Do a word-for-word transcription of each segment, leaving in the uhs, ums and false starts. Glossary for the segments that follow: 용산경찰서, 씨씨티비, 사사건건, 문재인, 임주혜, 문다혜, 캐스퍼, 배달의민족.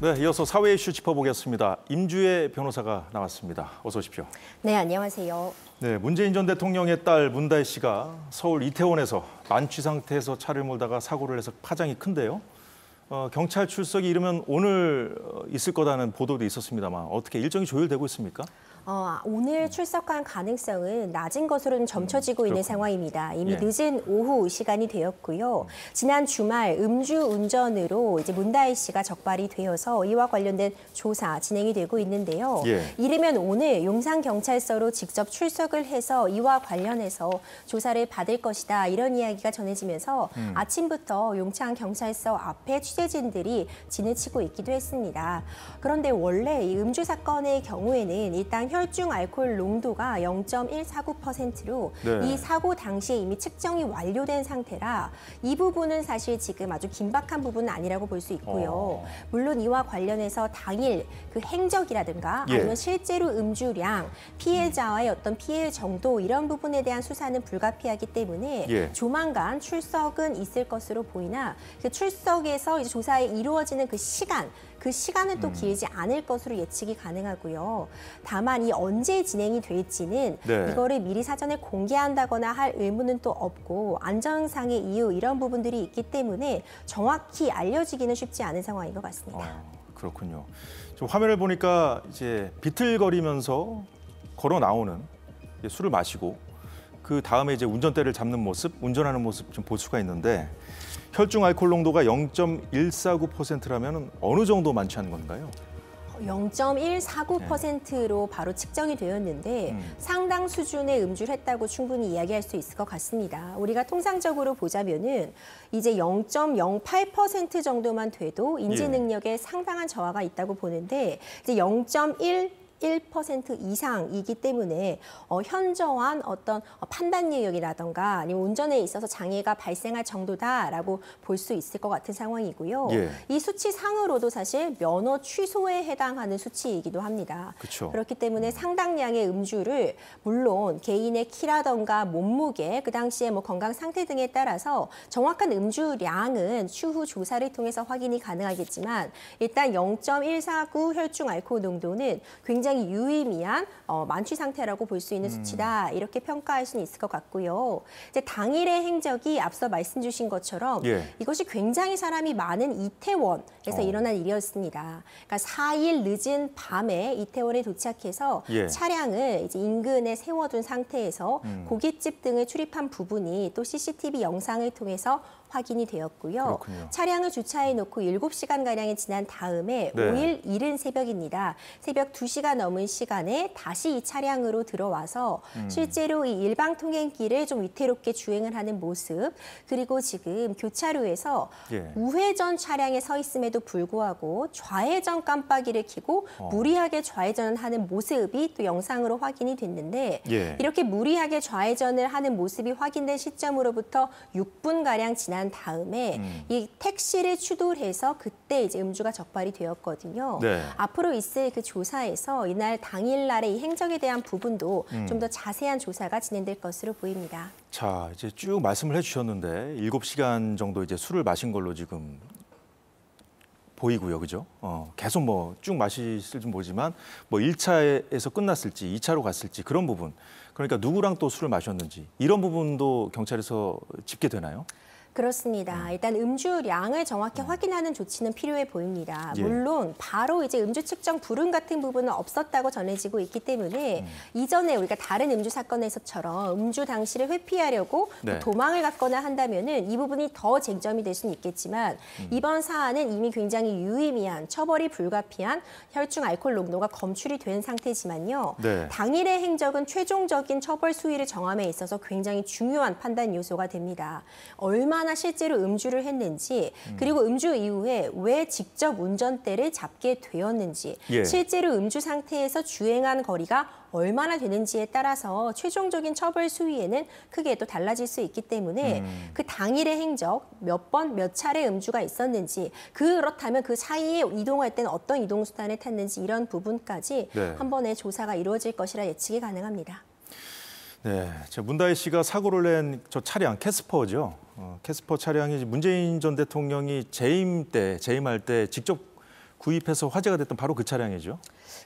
네, 이어서 사회 이슈 짚어보겠습니다. 임주혜 변호사가 나왔습니다. 어서 오십시오. 네, 안녕하세요. 네, 문재인 전 대통령의 딸 문다혜 씨가 서울 이태원에서 만취 상태에서 차를 몰다가 사고를 해서 파장이 큰데요. 어, 경찰 출석이 이르면 오늘 있을 거라는 보도도 있었습니다만 어떻게 일정이 조율되고 있습니까? 어, 오늘 출석한 가능성은 낮은 것으로 점쳐지고 음, 있는 상황입니다. 이미 예. 늦은 오후 시간이 되었고요. 음. 지난 주말 음주운전으로 이제 문다혜 씨가 적발이 되어서 이와 관련된 조사 진행이 되고 있는데요. 예. 이르면 오늘 용산경찰서로 직접 출석을 해서 이와 관련해서 조사를 받을 것이다. 이런 이야기가 전해지면서 음. 아침부터 용산경찰서 앞에 취재진들이 지내치고 있기도 했습니다. 그런데 원래 이 음주 사건의 경우에는 일단 혈중 알코올 농도가 영 점 일사구 퍼센트로 네. 이 사고 당시에 이미 측정이 완료된 상태라 이 부분은 사실 지금 아주 긴박한 부분은 아니라고 볼 수 있고요. 어. 물론 이와 관련해서 당일 그 행적이라든가 예. 아니면 실제로 음주량, 피해자와의 어떤 피해 정도 이런 부분에 대한 수사는 불가피하기 때문에 예. 조만간 출석은 있을 것으로 보이나 그 출석에서 이제 조사에 이루어지는 그 시간, 그 시간은 또 길지 않을 것으로 예측이 가능하고요. 다만 이 언제 진행이 될지는 네. 이거를 미리 사전에 공개한다거나 할 의무는 또 없고 안전상의 이유 이런 부분들이 있기 때문에 정확히 알려지기는 쉽지 않은 상황인 것 같습니다. 어, 그렇군요. 지금 화면을 보니까 이제 비틀거리면서 걸어 나오는 술을 마시고 그 다음에 이제 운전대를 잡는 모습, 운전하는 모습 좀 볼 수가 있는데. 혈중 알코올 농도가 영 점 일사구 퍼센트라면 어느 정도 만취한 건가요? 영 점 일사구 퍼센트로 네. 바로 측정이 되었는데 음. 상당 수준의 음주를 했다고 충분히 이야기할 수 있을 것 같습니다. 우리가 통상적으로 보자면은 이제 영 점 영팔 퍼센트 정도만 돼도 인지 능력에 예. 상당한 저하가 있다고 보는데 이제 영 점 일일 퍼센트 이상이기 때문에 어, 현저한 어떤 판단 능력이라든가 아니면 운전에 있어서 장애가 발생할 정도다라고 볼 수 있을 것 같은 상황이고요. 예. 이 수치 상으로도 사실 면허 취소에 해당하는 수치이기도 합니다. 그쵸. 그렇기 때문에 상당량의 음주를 물론 개인의 키라든가 몸무게, 그 당시에 뭐 건강 상태 등에 따라서 정확한 음주량은 추후 조사를 통해서 확인이 가능하겠지만 일단 영 점 일사구 혈중 알코올 농도는 굉장히 유의미한 어, 만취 상태라고 볼 수 있는 수치다. 이렇게 평가할 수는 있을 것 같고요. 이제 당일의 행적이 앞서 말씀 주신 것처럼 예. 이것이 굉장히 사람이 많은 이태원에서 어. 일어난 일이었습니다. 그러니까 사일 늦은 밤에 이태원에 도착해서 예. 차량을 이제 인근에 세워둔 상태에서 음. 고깃집 등을 출입한 부분이 또 씨씨티비 영상을 통해서 확인이 되었고요. 그렇군요. 차량을 주차해 놓고 일곱 시간가량이 지난 다음에 네. 오일 이른 새벽입니다. 새벽 두 시가 넘은 시간에 다시 이 차량으로 들어와서 음. 실제로 이 일방 통행길을 좀 위태롭게 주행을 하는 모습, 그리고 지금 교차로에서 예. 우회전 차량에 서 있음에도 불구하고 좌회전 깜빡이를 켜고 어. 무리하게 좌회전을 하는 모습이 또 영상으로 확인이 됐는데 예. 이렇게 무리하게 좌회전을 하는 모습이 확인된 시점으로부터 육 분가량 지난 다음에 음. 이 택시를 추돌해서 그때 이제 음주가 적발이 되었거든요. 네. 앞으로 있을 그 조사에서 이날 당일날의 이 행적에 대한 부분도 음. 좀 더 자세한 조사가 진행될 것으로 보입니다. 자, 이제 쭉 말씀을 해주셨는데 일곱 시간 정도 이제 술을 마신 걸로 지금 보이고요, 그죠? 어, 계속 뭐 쭉 마실지 모르지만 뭐 일 차에서 끝났을지 이 차로 갔을지 그런 부분, 그러니까 누구랑 또 술을 마셨는지 이런 부분도 경찰에서 집계되나요? 그렇습니다. 일단 음주량을 정확히 확인하는 조치는 필요해 보입니다. 물론 바로 이제 음주 측정 불응 같은 부분은 없었다고 전해지고 있기 때문에 음. 이전에 우리가 다른 음주 사건에서처럼 음주 당시를 회피하려고 네. 도망을 갔거나 한다면은 이 부분이 더 쟁점이 될 수는 있겠지만 음. 이번 사안은 이미 굉장히 유의미한 처벌이 불가피한 혈중 알코올 농도가 검출이 된 상태지만요. 네. 당일의 행적은 최종적인 처벌 수위를 정함에 있어서 굉장히 중요한 판단 요소가 됩니다. 얼마 얼마나 실제로 음주를 했는지, 그리고 음주 이후에 왜 직접 운전대를 잡게 되었는지, 예. 실제로 음주 상태에서 주행한 거리가 얼마나 되는지에 따라서 최종적인 처벌 수위에는 크게 또 달라질 수 있기 때문에 음. 그 당일의 행적, 몇 번, 몇 차례 음주가 있었는지, 그렇다면 그 사이에 이동할 때는 어떤 이동수단을 탔는지 이런 부분까지 네. 한 번의 조사가 이루어질 것이라 예측이 가능합니다. 네, 문다혜 씨가 사고를 낸 저 차량, 캐스퍼죠. 어, 캐스퍼 차량이 문재인 전 대통령이 재임 때, 재임할 때 직접 구입해서 화제가 됐던 바로 그 차량이죠.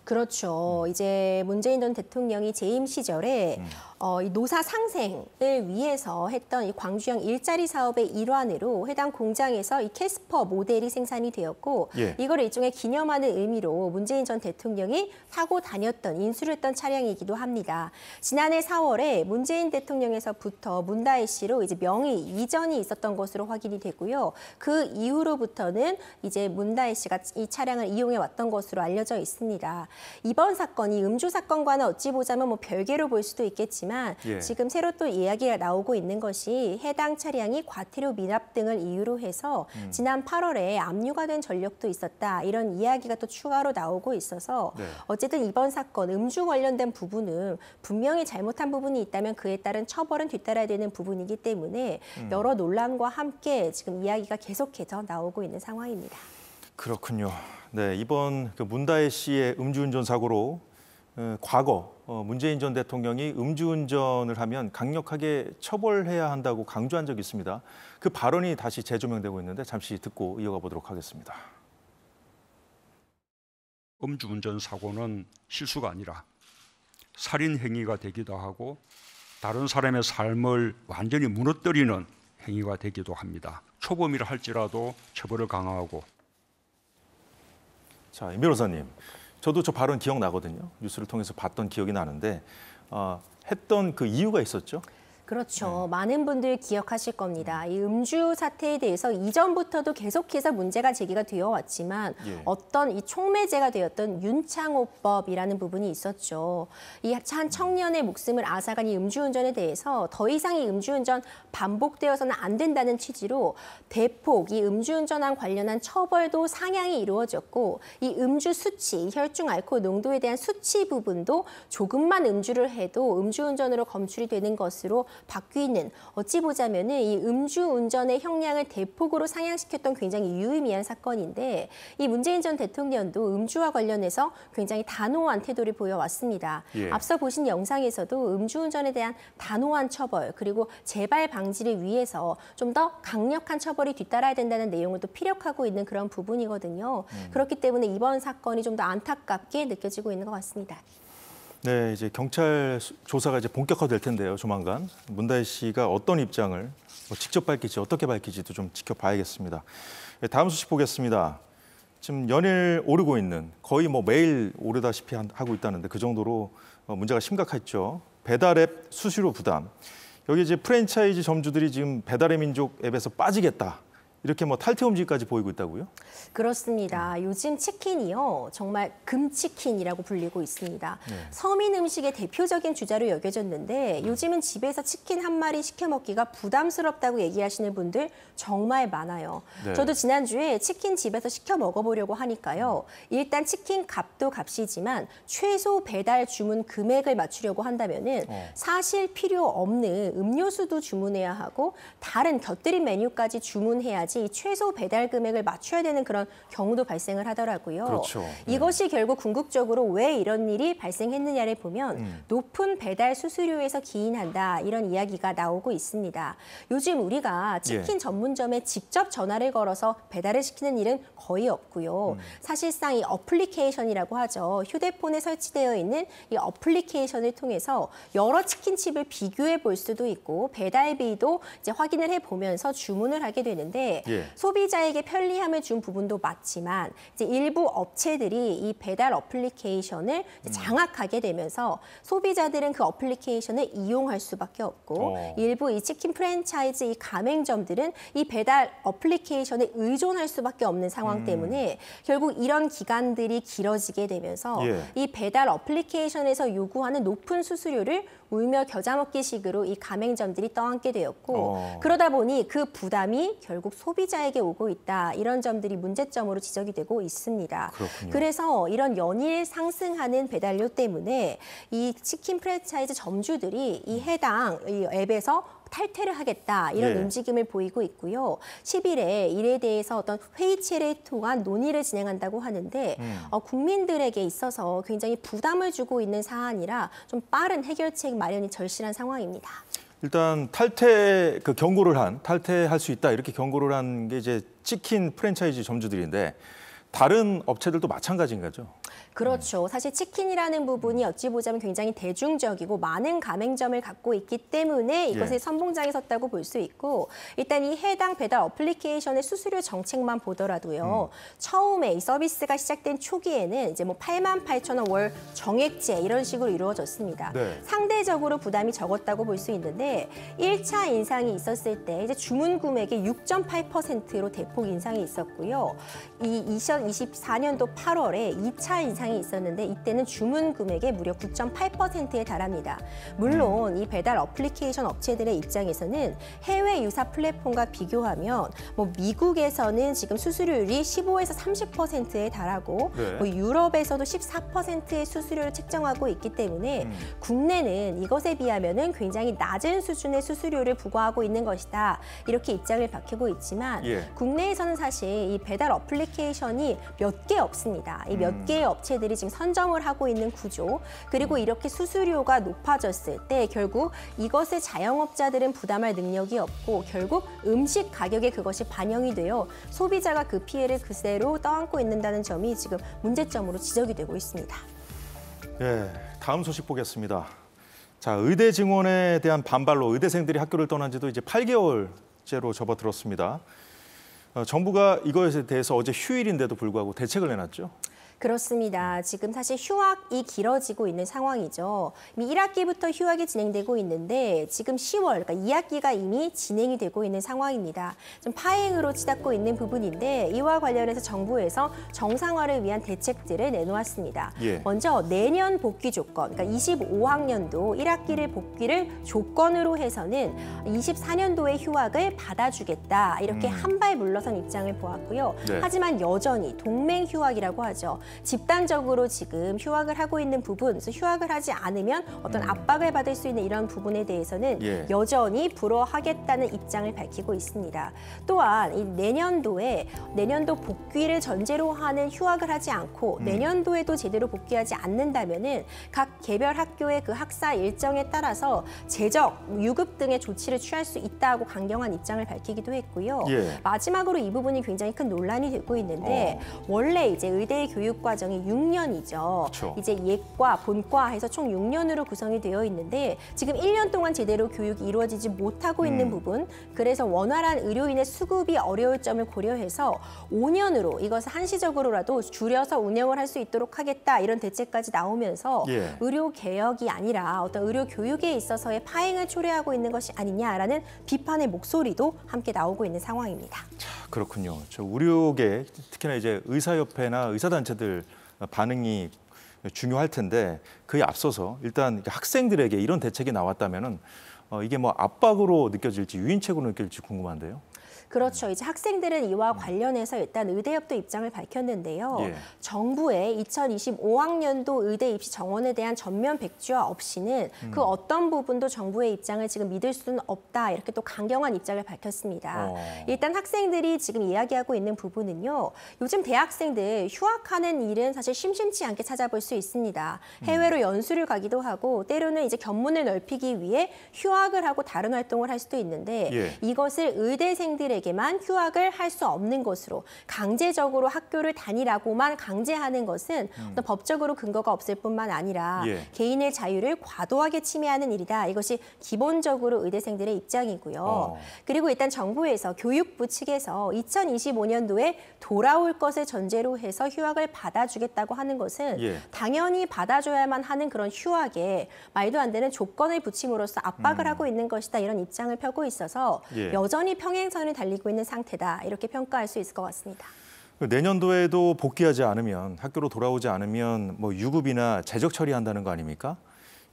그렇죠. 음. 이제 문재인 전 대통령이 재임 시절에 음. 어, 이 노사 상생을 위해서 했던 이 광주형 일자리 사업의 일환으로 해당 공장에서 이 캐스퍼 모델이 생산이 되었고, 예. 이걸 일종의 기념하는 의미로 문재인 전 대통령이 타고 다녔던, 인수를 했던 차량이기도 합니다. 지난해 사월에 문재인 대통령에서부터 문다혜 씨로 이제 명의 이전이 있었던 것으로 확인이 되고요. 그 이후로부터는 이제 문다혜 씨가 이 차량을 이용해 왔던 것으로 알려져 있습니다. 이번 사건이 음주 사건과는 어찌 보자면 뭐 별개로 볼 수도 있겠지만, 예. 지금 새로 또 이야기가 나오고 있는 것이 해당 차량이 과태료 미납 등을 이유로 해서 음. 지난 팔월에 압류가 된 전력도 있었다, 이런 이야기가 또 추가로 나오고 있어서, 네. 어쨌든 이번 사건 음주 관련된 부분은 분명히 잘못한 부분이 있다면 그에 따른 처벌은 뒤따라야 되는 부분이기 때문에 음. 여러 논란과 함께 지금 이야기가 계속해서 나오고 있는 상황입니다. 그렇군요. 네, 이번 그 문다혜 씨의 음주운전 사고로 과거 문재인 전 대통령이 음주운전을 하면 강력하게 처벌해야 한다고 강조한 적이 있습니다. 그 발언이 다시 재조명되고 있는데 잠시 듣고 이어가 보도록 하겠습니다. 음주운전 사고는 실수가 아니라 살인 행위가 되기도 하고 다른 사람의 삶을 완전히 무너뜨리는 행위가 되기도 합니다. 초범이라 할지라도 처벌을 강화하고. 자, 임 변호사님, 저도 저 발언 기억나거든요. 뉴스를 통해서 봤던 기억이 나는데 어, 했던 그 이유가 있었죠? 그렇죠. 네. 많은 분들 기억하실 겁니다. 이 음주 사태에 대해서 이전부터도 계속해서 문제가 제기가 되어 왔지만, 예. 어떤 이 촉매제가 되었던 윤창호법이라는 부분이 있었죠. 이 한 청년의 목숨을 앗아간 이 음주운전에 대해서 더 이상 이 음주운전 반복되어서는 안 된다는 취지로 대폭 이 음주운전과 관련한 처벌도 상향이 이루어졌고, 이 음주 수치, 혈중 알코올 농도에 대한 수치 부분도 조금만 음주를 해도 음주운전으로 검출이 되는 것으로 바뀌는, 어찌 보자면은 이 음주운전의 형량을 대폭으로 상향시켰던 굉장히 유의미한 사건인데, 이 문재인 전 대통령도 음주와 관련해서 굉장히 단호한 태도를 보여왔습니다. 예. 앞서 보신 영상에서도 음주운전에 대한 단호한 처벌, 그리고 재발 방지를 위해서 좀 더 강력한 처벌이 뒤따라야 된다는 내용을 또 피력하고 있는 그런 부분이거든요. 음. 그렇기 때문에 이번 사건이 좀 더 안타깝게 느껴지고 있는 것 같습니다. 네, 이제 경찰 조사가 이제 본격화될 텐데요. 조만간 문다혜 씨가 어떤 입장을 뭐 직접 밝힐지 어떻게 밝힐지도 좀 지켜봐야겠습니다. 다음 소식 보겠습니다. 지금 연일 오르고 있는, 거의 뭐 매일 오르다시피 하고 있다는데 그 정도로 문제가 심각했죠. 배달앱 수수료 부담. 여기 이제 프랜차이즈 점주들이 지금 배달의 민족 앱에서 빠지겠다, 이렇게 뭐 탈퇴음지까지 보이고 있다고요? 그렇습니다. 요즘 치킨이요, 정말 금치킨이라고 불리고 있습니다. 네. 서민 음식의 대표적인 주자로 여겨졌는데, 요즘은 집에서 치킨 한 마리 시켜 먹기가 부담스럽다고 얘기하시는 분들 정말 많아요. 네. 저도 지난주에 치킨 집에서 시켜 먹어보려고 하니까요. 일단 치킨 값도 값이지만 최소 배달 주문 금액을 맞추려고 한다면은 어. 사실 필요 없는 음료수도 주문해야 하고 다른 곁들인 메뉴까지 주문해야지 이 최소 배달 금액을 맞춰야 되는 그런 경우도 발생을 하더라고요. 그렇죠. 이것이 네. 결국 궁극적으로 왜 이런 일이 발생했느냐를 보면 음. 높은 배달 수수료에서 기인한다, 이런 이야기가 나오고 있습니다. 요즘 우리가 치킨 예. 전문점에 직접 전화를 걸어서 배달을 시키는 일은 거의 없고요. 음. 사실상 이 어플리케이션이라고 하죠. 휴대폰에 설치되어 있는 이 어플리케이션을 통해서 여러 치킨집을 비교해 볼 수도 있고 배달비도 이제 확인을 해보면서 주문을 하게 되는데, 예. 소비자에게 편리함을 준 부분도 맞지만 이제 일부 업체들이 이 배달 어플리케이션을 음. 장악하게 되면서 소비자들은 그 어플리케이션을 이용할 수밖에 없고, 어. 일부 이 치킨 프랜차이즈 이 가맹점들은 이 배달 어플리케이션에 의존할 수밖에 없는 상황 음. 때문에 결국 이런 기간들이 길어지게 되면서 예. 이 배달 어플리케이션에서 요구하는 높은 수수료를 울며 겨자 먹기식으로 이 가맹점들이 떠안게 되었고, 어. 그러다 보니 그 부담이 결국 소비자에게 오고 있다, 이런 점들이 문제점으로 지적이 되고 있습니다. 그렇군요. 그래서 이런 연일 상승하는 배달료 때문에 이 치킨 프랜차이즈 점주들이 이 해당 이 앱에서 탈퇴를 하겠다 이런 네. 움직임을 보이고 있고요. 십일에 이에 대해서 어떤 회의체를 통한 논의를 진행한다고 하는데 음. 어, 국민들에게 있어서 굉장히 부담을 주고 있는 사안이라 좀 빠른 해결책 마련이 절실한 상황입니다. 일단 탈퇴 그 경고를 한 탈퇴할 수 있다 이렇게 경고를 한 게 이제 치킨 프랜차이즈 점주들인데 다른 업체들도 마찬가지인 거죠? 그렇죠. 사실 치킨이라는 부분이 어찌 보자면 굉장히 대중적이고 많은 가맹점을 갖고 있기 때문에 이것이 예. 선봉장에 섰다고 볼 수 있고 일단 이 해당 배달 어플리케이션의 수수료 정책만 보더라도요. 음. 처음에 이 서비스가 시작된 초기에는 이제 뭐 팔만 팔천 원 월 정액제 이런 식으로 이루어졌습니다. 네. 상대적으로 부담이 적었다고 볼 수 있는데 일 차 인상이 있었을 때 이제 주문 금액의 육 점 팔 퍼센트로 대폭 인상이 있었고요. 이 이천이십사 년도 팔월에 이 차 인상이 있었는데 이때는 주문 금액의 무려 구 점 팔 퍼센트에 달합니다. 물론 이 배달 어플리케이션 업체들의 입장에서는 해외 유사 플랫폼과 비교하면 뭐 미국에서는 지금 수수료율이 십오에서 삼십 퍼센트에 달하고 네. 뭐 유럽에서도 십사 퍼센트의 수수료를 책정하고 있기 때문에 음. 국내는 이것에 비하면은 굉장히 낮은 수준의 수수료를 부과하고 있는 것이다. 이렇게 입장을 밝히고 있지만 예. 국내에서는 사실 이 배달 어플리케이션이 몇 개 없습니다. 이 몇 개의 업체들이 지금 선점을 하고 있는 구조, 그리고 이렇게 수수료가 높아졌을 때 결국 이것의 자영업자들은 부담할 능력이 없고 결국 음식 가격에 그것이 반영이 되어 소비자가 그 피해를 그대로 떠안고 있는다는 점이 지금 문제점으로 지적이 되고 있습니다. 예, 다음 소식 보겠습니다. 자, 의대 증원에 대한 반발로 의대생들이 학교를 떠난 지도 이제 팔 개월째로 접어들었습니다. 어, 정부가 이거에 대해서 어제 휴일인데도 불구하고 대책을 내놨죠? 그렇습니다. 지금 사실 휴학이 길어지고 있는 상황이죠. 이미 일 학기부터 휴학이 진행되고 있는데 지금 시월, 그러니까 이 학기가 이미 진행이 되고 있는 상황입니다. 좀 파행으로 치닫고 있는 부분인데 이와 관련해서 정부에서 정상화를 위한 대책들을 내놓았습니다. 예. 먼저 내년 복귀 조건, 그러니까 이십오 학년도 일 학기를 복귀를 조건으로 해서는 이십사 년도의 휴학을 받아주겠다. 이렇게 음. 한 발 물러선 입장을 보았고요. 네. 하지만 여전히 동맹 휴학이라고 하죠. 집단적으로 지금 휴학을 하고 있는 부분, 휴학을 하지 않으면 어떤 압박을 받을 수 있는 이런 부분에 대해서는 예. 여전히 불허하겠다는 입장을 밝히고 있습니다. 또한 이 내년도에 내년도 복귀를 전제로 하는 휴학을 하지 않고 음. 내년도에도 제대로 복귀하지 않는다면은 각 개별 학교의 그 학사 일정에 따라서 재적, 유급 등의 조치를 취할 수 있다고 강경한 입장을 밝히기도 했고요. 예. 마지막으로 이 부분이 굉장히 큰 논란이 되고 있는데 어. 원래 이제 의대 교육 과정이 육 년이죠. 그쵸. 이제 예과, 본과 해서 총 육 년으로 구성이 되어 있는데 지금 일 년 동안 제대로 교육이 이루어지지 못하고 음. 있는 부분, 그래서 원활한 의료인의 수급이 어려울 점을 고려해서 오 년으로 이것을 한시적으로라도 줄여서 운영을 할 수 있도록 하겠다 이런 대책까지 나오면서 예. 의료 개혁이 아니라 어떤 의료 교육에 있어서의 파행을 초래하고 있는 것이 아니냐라는 비판의 목소리도 함께 나오고 있는 상황입니다. 자, 그렇군요. 저 의료계, 특히나 이제 의사협회나 의사단 단체들 반응이 중요할 텐데 그에 앞서서 일단 학생들에게 이런 대책이 나왔다면은 이게 뭐 압박으로 느껴질지 유인책으로 느껴질지 궁금한데요. 그렇죠. 이제 학생들은 이와 관련해서 일단 의대협도 입장을 밝혔는데요. 예. 정부의 이천이십오 학년도 의대 입시 정원에 대한 전면 백지화 없이는 음. 그 어떤 부분도 정부의 입장을 지금 믿을 수는 없다. 이렇게 또 강경한 입장을 밝혔습니다. 어. 일단 학생들이 지금 이야기하고 있는 부분은요. 요즘 대학생들 휴학하는 일은 사실 심심치 않게 찾아볼 수 있습니다. 해외로 연수를 가기도 하고 때로는 이제 견문을 넓히기 위해 휴학을 하고 다른 활동을 할 수도 있는데 예. 이것을 의대생들에게 만 휴학을 할 수 없는 것으로 강제적으로 학교를 다니라고만 강제하는 것은 음. 법적으로 근거가 없을 뿐만 아니라 예. 개인의 자유를 과도하게 침해하는 일이다. 이것이 기본적으로 의대생들의 입장이고요. 어. 그리고 일단 정부에서 교육부 측에서 이천이십오 년도에 돌아올 것을 전제로 해서 휴학을 받아주겠다고 하는 것은 예. 당연히 받아줘야만 하는 그런 휴학에 말도 안 되는 조건을 붙임으로써 압박을 음. 하고 있는 것이다. 이런 입장을 펴고 있어서 예. 여전히 평행선을 달리고 있는 상태다. 이렇게 평가할 수 있을 것 같습니다. 내년도에도 복귀하지 않으면, 학교로 돌아오지 않으면 뭐 유급이나 재적 처리한다는 거 아닙니까?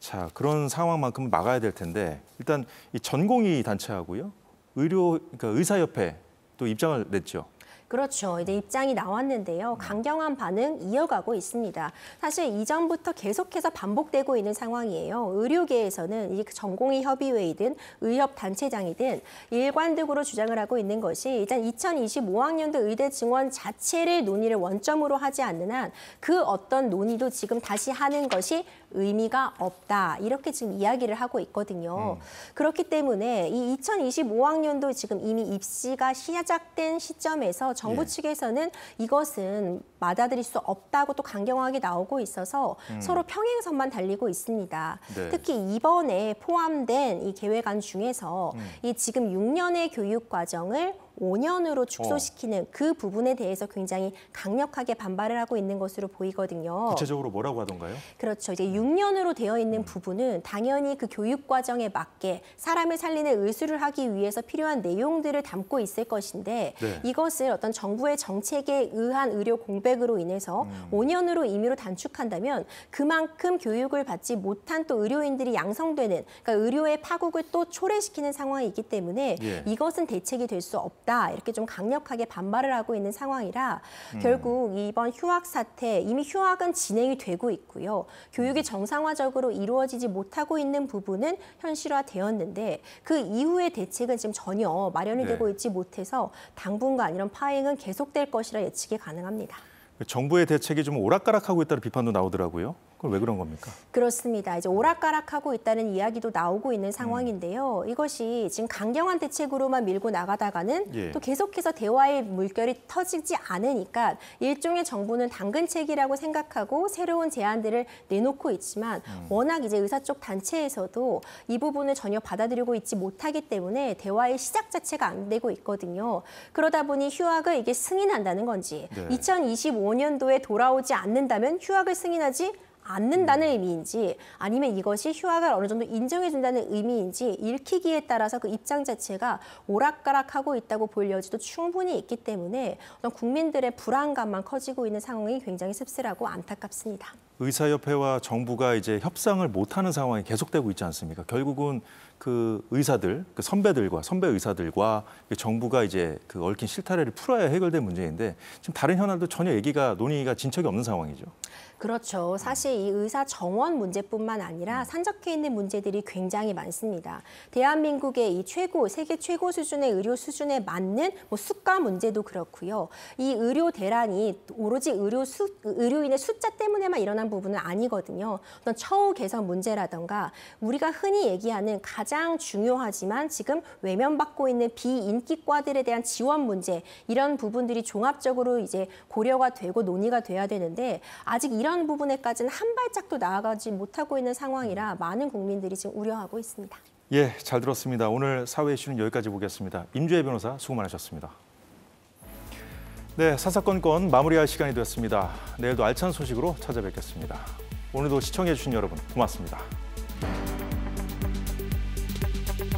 자, 그런 상황만큼 막아야 될 텐데 일단 이 전공의 단체하고요. 의료, 그러니까 의사협회 또 입장을 냈죠. 그렇죠. 이제 입장이 나왔는데요. 강경한 반응 이어가고 있습니다. 사실 이전부터 계속해서 반복되고 있는 상황이에요. 의료계에서는 이 전공의 협의회이든 의협단체장이든 일관적으로 주장을 하고 있는 것이 일단 이천이십오 학년도 의대 증원 자체를 논의를 원점으로 하지 않는 한 그 어떤 논의도 지금 다시 하는 것이 의미가 없다. 이렇게 지금 이야기를 하고 있거든요. 음. 그렇기 때문에 이 이천이십오 학년도 지금 이미 입시가 시작된 시점에서 정부 예. 측에서는 이것은 받아들일 수 없다고 또 강경하게 나오고 있어서 음. 서로 평행선만 달리고 있습니다. 네. 특히 이번에 포함된 이 계획안 중에서 음. 이 지금 육 년의 교육 과정을 오 년으로 축소시키는 어. 그 부분에 대해서 굉장히 강력하게 반발을 하고 있는 것으로 보이거든요. 구체적으로 뭐라고 하던가요? 그렇죠. 이제 육 년으로 되어 있는 부분은 당연히 그 교육 과정에 맞게 사람을 살리는 의술을 하기 위해서 필요한 내용들을 담고 있을 것인데 네. 이것을 어떤 정부의 정책에 의한 의료 공백으로 인해서 음. 오 년으로 임의로 단축한다면 그만큼 교육을 받지 못한 또 의료인들이 양성되는 그러니까 의료의 파국을 또 초래시키는 상황이기 때문에 예. 이것은 대책이 될 수 없다. 이렇게 좀 강력하게 반발을 하고 있는 상황이라 음. 결국 이번 휴학 사태, 이미 휴학은 진행이 되고 있고요. 교육이 정상화적으로 이루어지지 못하고 있는 부분은 현실화되었는데 그 이후의 대책은 지금 전혀 마련이 네. 되고 있지 못해서 당분간 이런 파행은 계속될 것이라 예측이 가능합니다. 정부의 대책이 좀 오락가락하고 있다는 비판도 나오더라고요. 그럼 왜 그런 겁니까? 그렇습니다. 이제 오락가락하고 있다는 이야기도 나오고 있는 상황인데요. 음. 이것이 지금 강경한 대책으로만 밀고 나가다가는 예. 또 계속해서 대화의 물결이 터지지 않으니까 일종의 정부는 당근책이라고 생각하고 새로운 제안들을 내놓고 있지만 음. 워낙 이제 의사 쪽 단체에서도 이 부분을 전혀 받아들이고 있지 못하기 때문에 대화의 시작 자체가 안 되고 있거든요. 그러다 보니 휴학을 이게 승인한다는 건지 네. 이천이십오 년도에 돌아오지 않는다면 휴학을 승인하지 않는다는 의미인지 아니면 이것이 휴학을 어느 정도 인정해준다는 의미인지 읽히기에 따라서 그 입장 자체가 오락가락하고 있다고 볼 여지도 충분히 있기 때문에 국민들의 불안감만 커지고 있는 상황이 굉장히 씁쓸하고 안타깝습니다. 의사협회와 정부가 이제 협상을 못하는 상황이 계속되고 있지 않습니까? 결국은 그 의사들, 그 선배들과 선배 의사들과 정부가 이제 그 얽힌 실타래를 풀어야 해결될 문제인데 지금 다른 현안도 전혀 얘기가 논의가 진척이 없는 상황이죠. 그렇죠. 사실 이 의사 정원 문제뿐만 아니라 산적해 있는 문제들이 굉장히 많습니다. 대한민국의 이 최고, 세계 최고 수준의 의료 수준에 맞는 뭐 수가 문제도 그렇고요. 이 의료 대란이 오로지 의료 수, 의료인의 숫자 때문에만 일어난 부분은 아니거든요. 어떤 처우 개선 문제라던가 우리가 흔히 얘기하는 가장 중요하지만 지금 외면받고 있는 비인기과들에 대한 지원 문제 이런 부분들이 종합적으로 이제 고려가 되고 논의가 돼야 되는데 아직 이런 이런 부분에까지는 한 발짝도 나아가지 못하고 있는 상황이라 많은 국민들이 지금 우려하고 있습니다. 예, 잘 들었습니다. 오늘 사회 이슈는 여기까지 보겠습니다. 임주혜 변호사 수고 많으셨습니다. 네, 사사건건 마무리할 시간이 됐습니다. 내일도 알찬 소식으로 찾아뵙겠습니다. 오늘도 시청해주신 여러분 고맙습니다.